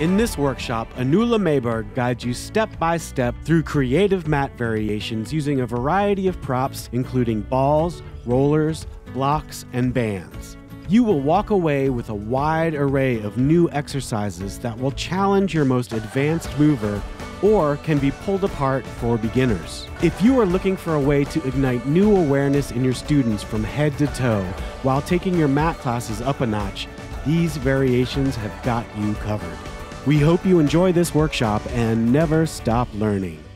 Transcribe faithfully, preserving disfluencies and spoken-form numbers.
In this workshop, Anula Maiberg guides you step by step through creative mat variations using a variety of props, including balls, rollers, blocks, and bands. You will walk away with a wide array of new exercises that will challenge your most advanced mover or can be pulled apart for beginners. If you are looking for a way to ignite new awareness in your students from head to toe while taking your mat classes up a notch, these variations have got you covered. We hope you enjoy this workshop and never stop learning.